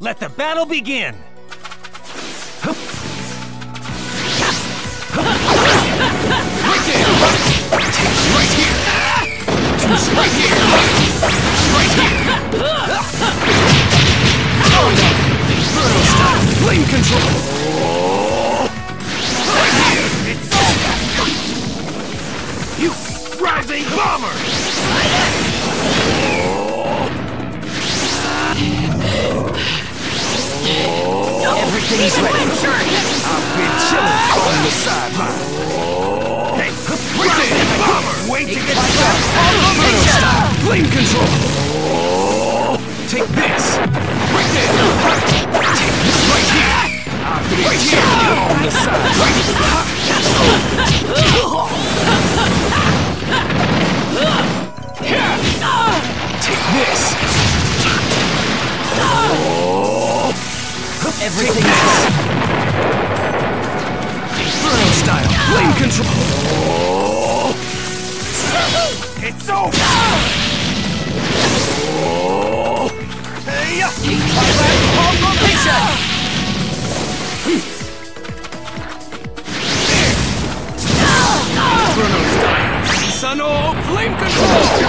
Let the battle begin! Everything's ready. I've been chilling on the sideline. Hey, right there, bomber! Wait to get shot. Stop. Flame control. Take this. Right there. Take this right here. I've been chilling on the sideline. Take this. Everything else. Burrow style. Flame control. It's over. Hey, my last confrontation. There. Burrow style. Suno flame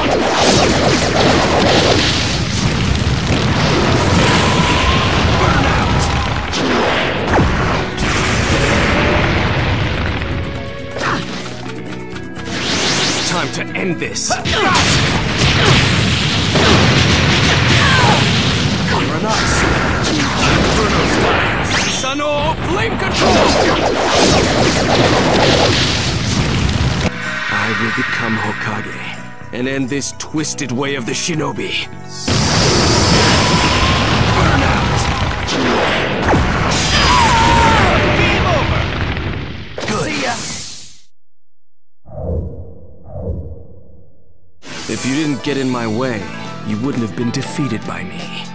control. Time to end this. You're an ice. Inferno's fire. Suno flame control. I will become Hokage and end this twisted way of the shinobi. Burnout. Game over. Good. See ya. If you didn't get in my way, you wouldn't have been defeated by me.